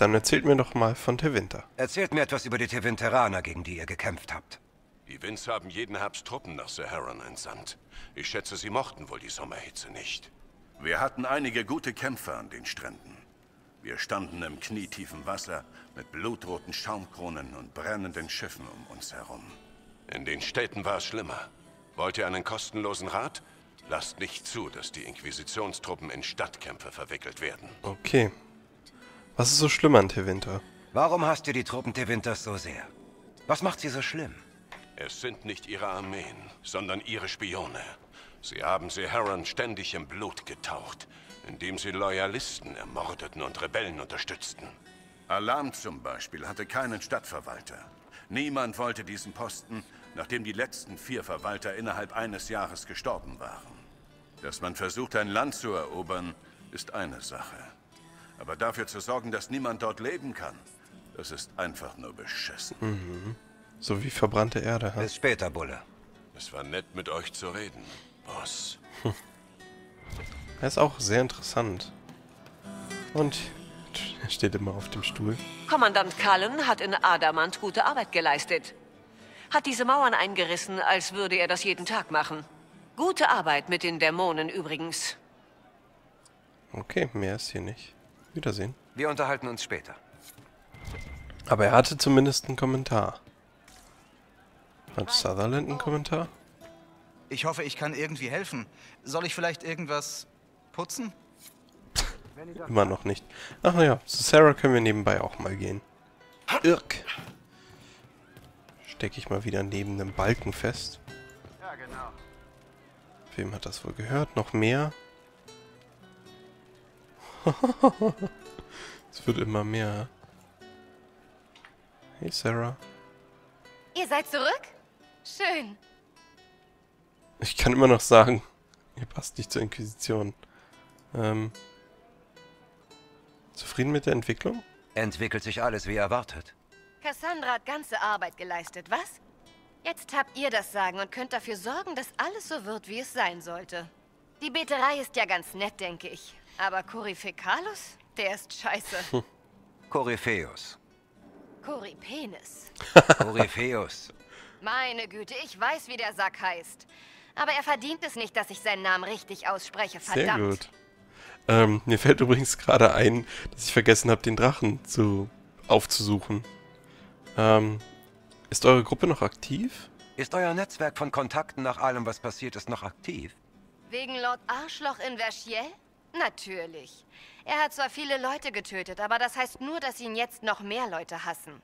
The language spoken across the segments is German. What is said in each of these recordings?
Dann erzählt mir doch mal von Tevinter. Erzählt mir etwas über die Tevinteraner, gegen die ihr gekämpft habt. Die Winds haben jeden Herbst Truppen nach Seheron entsandt. Ich schätze, sie mochten wohl die Sommerhitze nicht. Wir hatten einige gute Kämpfer an den Stränden. Wir standen im knietiefen Wasser mit blutroten Schaumkronen und brennenden Schiffen um uns herum. In den Städten war es schlimmer. Wollt ihr einen kostenlosen Rat? Lasst nicht zu, dass die Inquisitionstruppen in Stadtkämpfe verwickelt werden. Okay. Was ist so schlimm an Tevinter? Warum hasst ihr die Truppen Tevinters so sehr? Was macht sie so schlimm? Es sind nicht ihre Armeen, sondern ihre Spione. Sie haben Seheron ständig im Blut getaucht, indem sie Loyalisten ermordeten und Rebellen unterstützten. Alarm zum Beispiel hatte keinen Stadtverwalter. Niemand wollte diesen Posten, nachdem die letzten 4 Verwalter innerhalb eines Jahres gestorben waren. Dass man versucht, ein Land zu erobern, ist eine Sache. Aber dafür zu sorgen, dass niemand dort leben kann, das ist einfach nur beschissen. Mhm. So wie verbrannte Erde. Bis später, Bulle. Es war nett, mit euch zu reden, Boss. Er ist auch sehr interessant. Und er steht immer auf dem Stuhl. Kommandant Cullen hat in Adamant gute Arbeit geleistet. Hat diese Mauern eingerissen, als würde er das jeden Tag machen. Gute Arbeit mit den Dämonen übrigens. Okay, mehr ist hier nicht. Wiedersehen. Wir unterhalten uns später. Aber er hatte zumindest einen Kommentar. Hat Sutherland einen Kommentar? Ich hoffe, ich kann irgendwie helfen. Soll ich vielleicht irgendwas putzen? Immer noch nicht. Ach naja, zu Sarah können wir nebenbei auch mal gehen. Irk. Stecke ich mal wieder neben dem Balken fest. Ja, genau. Wem hat das wohl gehört? Noch mehr? Es wird immer mehr. Hey, Sarah. Ihr seid zurück? Schön. Ich kann immer noch sagen, ihr passt nicht zur Inquisition. Zufrieden mit der Entwicklung? Entwickelt sich alles wie erwartet. Cassandra hat ganze Arbeit geleistet, was? Jetzt habt ihr das Sagen und könnt dafür sorgen, dass alles so wird, wie es sein sollte. Die Beterei ist ja ganz nett, denke ich. Aber Corypheus, der ist scheiße. Hm. Corypheus. Corypenis. Corypheus. Meine Güte, ich weiß, wie der Sack heißt. Aber er verdient es nicht, dass ich seinen Namen richtig ausspreche, verdammt. Sehr gut. Mir fällt übrigens gerade ein, dass ich vergessen habe, den Drachen aufzusuchen. Ist eure Gruppe noch aktiv? Ist euer Netzwerk von Kontakten nach allem, was passiert ist, noch aktiv? Wegen Lord Arschloch in Verschiel? Natürlich. Er hat zwar viele Leute getötet, aber das heißt nur, dass ihn jetzt noch mehr Leute hassen.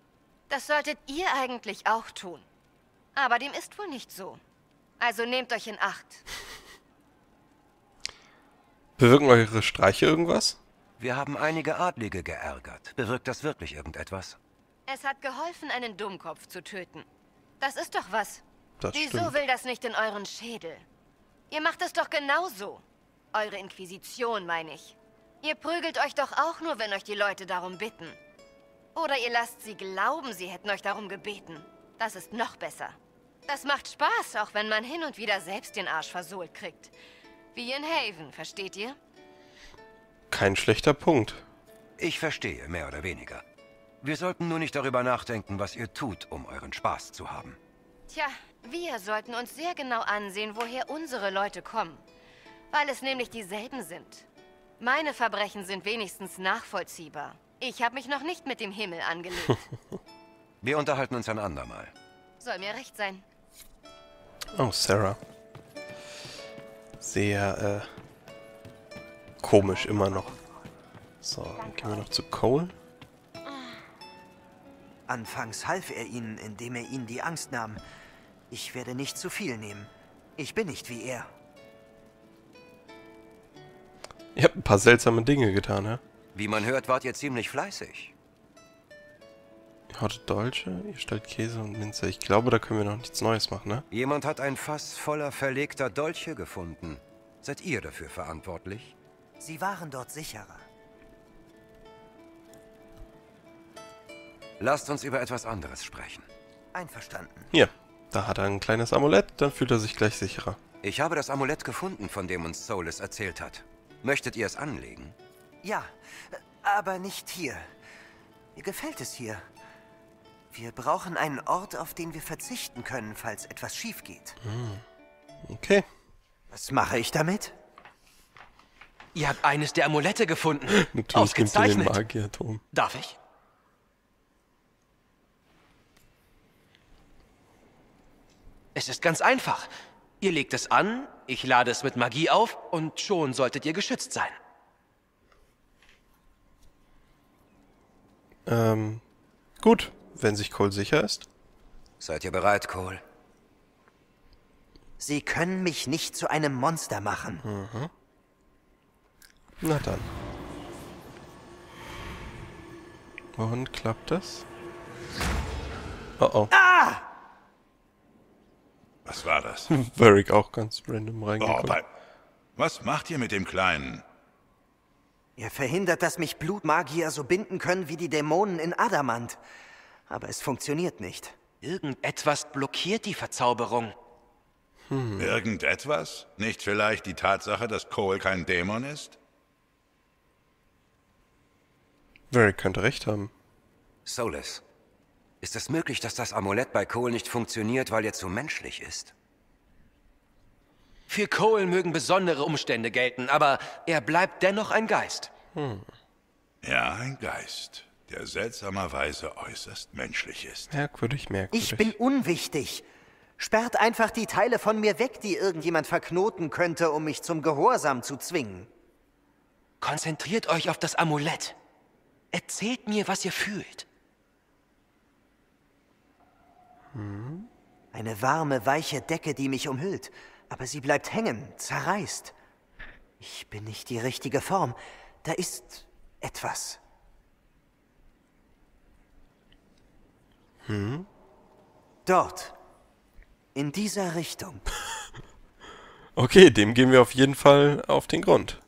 Das solltet ihr eigentlich auch tun. Aber dem ist wohl nicht so. Also nehmt euch in Acht. Bewirken eure Streiche irgendwas? Wir haben einige Adlige geärgert. Bewirkt das wirklich irgendetwas? Es hat geholfen, einen Dummkopf zu töten. Das ist doch was. Wieso will das nicht in euren Schädel? Ihr macht es doch genauso. Eure Inquisition, meine ich. Ihr prügelt euch doch auch nur, wenn euch die Leute darum bitten. Oder ihr lasst sie glauben, sie hätten euch darum gebeten. Das ist noch besser. Das macht Spaß, auch wenn man hin und wieder selbst den Arsch versohlt kriegt. Wie in Haven, versteht ihr? Kein schlechter Punkt. Ich verstehe, mehr oder weniger. Wir sollten nur nicht darüber nachdenken, was ihr tut, um euren Spaß zu haben. Tja, wir sollten uns sehr genau ansehen, woher unsere Leute kommen. Weil es nämlich dieselben sind. Meine Verbrechen sind wenigstens nachvollziehbar. Ich habe mich noch nicht mit dem Himmel angelegt. Wir unterhalten uns ein andermal. Soll mir recht sein. Oh, Sarah. Sehr, komisch immer noch. So, dann gehen wir noch zu Cole. Anfangs half er ihnen, indem er ihnen die Angst nahm. Ich werde nicht zu viel nehmen. Ich bin nicht wie er. Ihr habt ein paar seltsame Dinge getan, ja? Wie man hört, wart ihr ziemlich fleißig. Ihr hortet Dolche, ihr stellt Käse und Minze. Ich glaube, da können wir noch nichts Neues machen, ne? Jemand hat ein Fass voller verlegter Dolche gefunden. Seid ihr dafür verantwortlich? Sie waren dort sicherer. Lasst uns über etwas anderes sprechen. Einverstanden. Hier, da hat er ein kleines Amulett, dann fühlt er sich gleich sicherer. Ich habe das Amulett gefunden, von dem uns Solas erzählt hat. Möchtet ihr es anlegen? Ja, aber nicht hier. Mir gefällt es hier. Wir brauchen einen Ort, auf den wir verzichten können, falls etwas schief geht. Okay. Was mache ich damit? Ihr habt eines der Amulette gefunden. Natürlich gibt es den Magierturm. Darf ich? Es ist ganz einfach. Ihr legt es an, ich lade es mit Magie auf und schon solltet ihr geschützt sein. Gut, wenn sich Cole sicher ist. Seid ihr bereit, Cole? Sie können mich nicht zu einem Monster machen. Mhm. Na dann. Und klappt das? Oh oh. Ah! Was war das? Varric auch ganz random reingekommen. Oh, was macht ihr mit dem Kleinen? Ihr verhindert, dass mich Blutmagier so binden können wie die Dämonen in Adamant. Aber es funktioniert nicht. Irgendetwas blockiert die Verzauberung. Irgendetwas? Nicht vielleicht die Tatsache, dass Cole kein Dämon ist? Varric könnte recht haben. Solas. Ist es möglich, dass das Amulett bei Cole nicht funktioniert, weil er zu menschlich ist? Für Cole mögen besondere Umstände gelten, aber er bleibt dennoch ein Geist. Ja, ein Geist, der seltsamerweise äußerst menschlich ist. Merkwürdig, merkwürdig. Ich bin unwichtig. Sperrt einfach die Teile von mir weg, die irgendjemand verknoten könnte, um mich zum Gehorsam zu zwingen. Konzentriert euch auf das Amulett. Erzählt mir, was ihr fühlt. Eine warme, weiche Decke, die mich umhüllt. Aber sie bleibt hängen, zerreißt. Ich bin nicht die richtige Form. Da ist etwas. Dort. In dieser Richtung. Okay, dem gehen wir auf jeden Fall auf den Grund.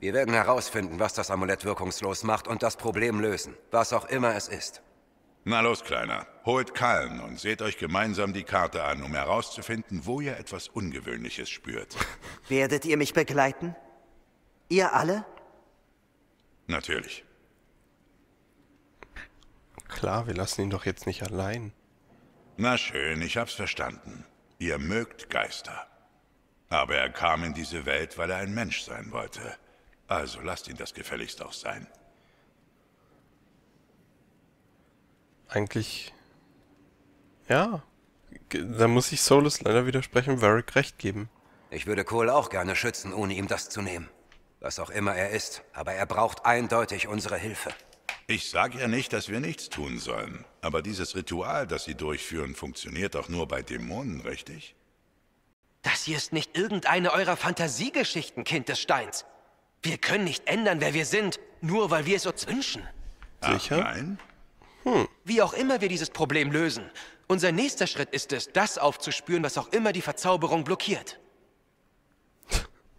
Wir werden herausfinden, was das Amulett wirkungslos macht und das Problem lösen. Was auch immer es ist. Na los, Kleiner. Holt Cullen und seht euch gemeinsam die Karte an, um herauszufinden, wo ihr etwas Ungewöhnliches spürt. Werdet ihr mich begleiten? Ihr alle? Natürlich. Klar, wir lassen ihn doch jetzt nicht allein. Na schön, ich hab's verstanden. Ihr mögt Geister. Aber er kam in diese Welt, weil er ein Mensch sein wollte. Also lasst ihn das gefälligst auch sein. Eigentlich, ja, da muss ich Solas leider widersprechen, Varric recht geben. Ich würde Cole auch gerne schützen, ohne ihm das zu nehmen. Was auch immer er ist, aber er braucht eindeutig unsere Hilfe. Ich sage ja nicht, dass wir nichts tun sollen, aber dieses Ritual, das sie durchführen, funktioniert doch nur bei Dämonen, richtig? Das hier ist nicht irgendeine eurer Fantasiegeschichten, Kind des Steins. Wir können nicht ändern, wer wir sind, nur weil wir es uns wünschen. Sicher? Ach, nein? Wie auch immer wir dieses Problem lösen, unser nächster Schritt ist es, das aufzuspüren, was auch immer die Verzauberung blockiert.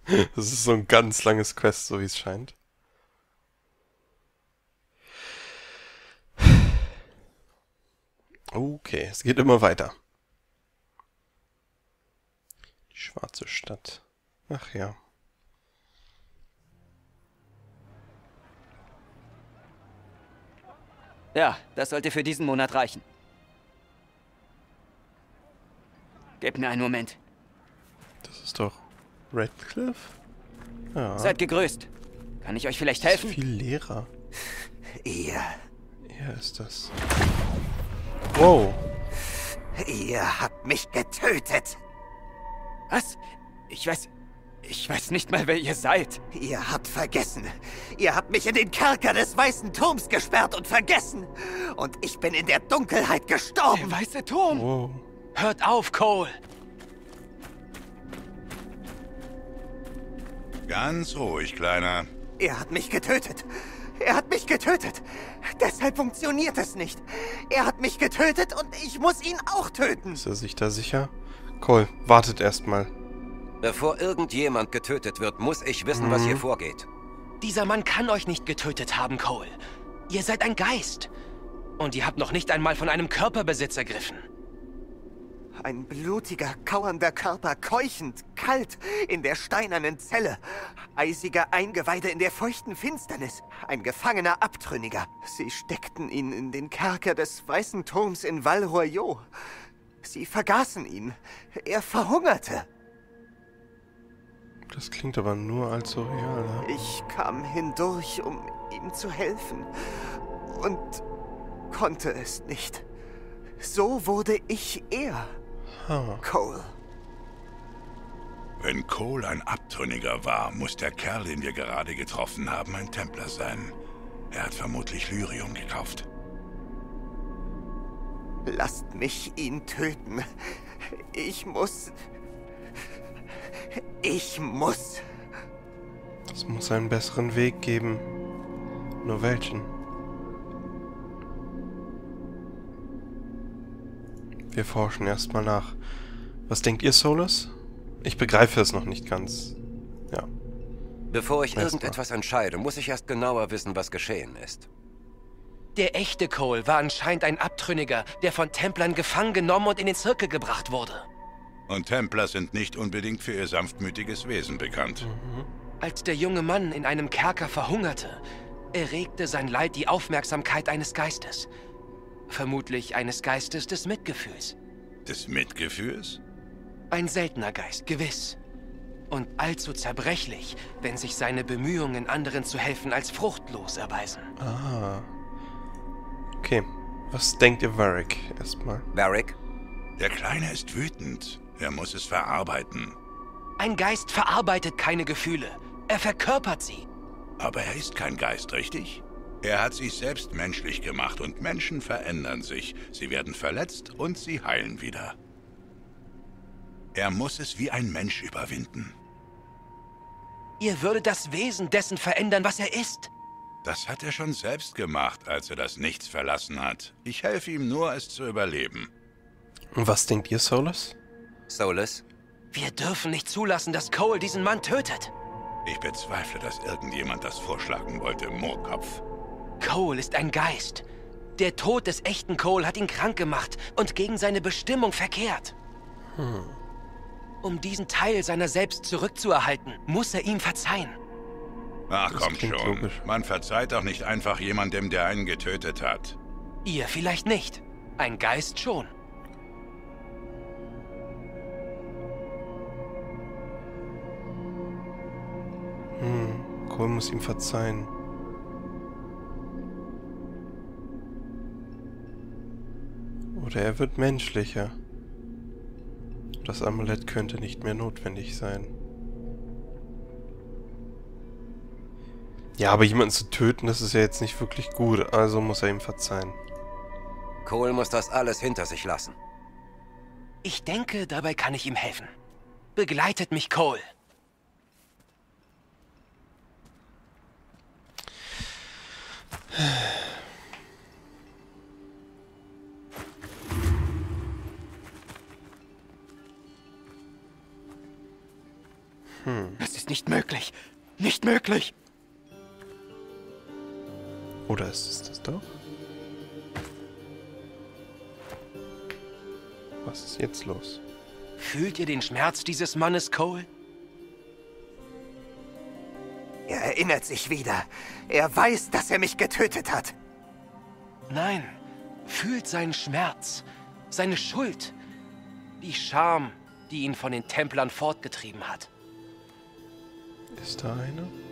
Das ist so ein ganz langes Quest, so wie es scheint. Okay, es geht immer weiter. Die schwarze Stadt. Ach ja. Ja, das sollte für diesen Monat reichen. Gebt mir einen Moment. Das ist doch Redcliffe? Ja. Seid gegrüßt. Kann ich euch vielleicht helfen? Das ist viel leerer. Ihr. Ihr ist das. Wow. Ihr habt mich getötet. Was? Ich weiß nicht mal, wer ihr seid. Ihr habt vergessen. Ihr habt mich in den Kerker des Weißen Turms gesperrt und vergessen. Und ich bin in der Dunkelheit gestorben. Der Weiße Turm. Wow. Hört auf, Cole. Ganz ruhig, Kleiner. Er hat mich getötet. Er hat mich getötet. Deshalb funktioniert es nicht. Er hat mich getötet und ich muss ihn auch töten. Ist er sich da sicher? Cole, wartet erstmal. Bevor irgendjemand getötet wird, muss ich wissen, was hier vorgeht. Dieser Mann kann euch nicht getötet haben, Cole. Ihr seid ein Geist. Und ihr habt noch nicht einmal von einem Körperbesitz ergriffen. Ein blutiger, kauernder Körper, keuchend, kalt, in der steinernen Zelle. Eisige Eingeweide in der feuchten Finsternis. Ein gefangener Abtrünniger. Sie steckten ihn in den Kerker des Weißen Turms in Val Royaux. Sie vergaßen ihn. Er verhungerte. Das klingt aber nur allzu real. Ne? Ich kam hindurch, um ihm zu helfen. Und konnte es nicht. So wurde ich er. Cole. Wenn Cole ein Abtrünniger war, muss der Kerl, den wir gerade getroffen haben, ein Templer sein. Er hat vermutlich Lyrium gekauft. Lasst mich ihn töten. Ich muss. Es muss einen besseren Weg geben. Nur welchen? Wir forschen erstmal nach. Was denkt ihr, Solas? Ich begreife es noch nicht ganz. Ja. Bevor ich irgendetwas entscheide, muss ich erst genauer wissen, was geschehen ist. Der echte Cole war anscheinend ein Abtrünniger, der von Templern gefangen genommen und in den Zirkel gebracht wurde. Und Templer sind nicht unbedingt für ihr sanftmütiges Wesen bekannt. Mhm. Als der junge Mann in einem Kerker verhungerte, erregte sein Leid die Aufmerksamkeit eines Geistes. Vermutlich eines Geistes des Mitgefühls. Des Mitgefühls? Ein seltener Geist, gewiss. Und allzu zerbrechlich, wenn sich seine Bemühungen, anderen zu helfen, als fruchtlos erweisen. Ah. Okay. Was denkt ihr, Varric, erstmal? Varric? Der Kleine ist wütend. Er muss es verarbeiten. Ein Geist verarbeitet keine Gefühle. Er verkörpert sie. Aber er ist kein Geist, richtig? Er hat sich selbst menschlich gemacht und Menschen verändern sich. Sie werden verletzt und sie heilen wieder. Er muss es wie ein Mensch überwinden. Ihr würdet das Wesen dessen verändern, was er ist? Das hat er schon selbst gemacht, als er das Nichts verlassen hat. Ich helfe ihm nur, es zu überleben. Und was denkt ihr, Solas? Solas? Wir dürfen nicht zulassen, dass Cole diesen Mann tötet. Ich bezweifle, dass irgendjemand das vorschlagen wollte, Moorkopf. Cole ist ein Geist. Der Tod des echten Cole hat ihn krank gemacht und gegen seine Bestimmung verkehrt. Um diesen Teil seiner selbst zurückzuerhalten, muss er ihm verzeihen. Ach, komm schon. Man verzeiht doch nicht einfach jemandem, der einen getötet hat. Ihr vielleicht nicht. Ein Geist schon. Cole muss ihm verzeihen. Oder er wird menschlicher. Das Amulett könnte nicht mehr notwendig sein. Ja, aber jemanden zu töten, das ist ja jetzt nicht wirklich gut, also muss er ihm verzeihen. Cole muss das alles hinter sich lassen. Ich denke, dabei kann ich ihm helfen. Begleitet mich, Cole. Das ist nicht möglich. Nicht möglich. Oder ist es das doch? Was ist jetzt los? Fühlt ihr den Schmerz dieses Mannes, Cole? Er erinnert sich wieder. Er weiß, dass er mich getötet hat. Nein, fühlt seinen Schmerz, seine Schuld, die Scham, die ihn von den Templern fortgetrieben hat. Ist da eine?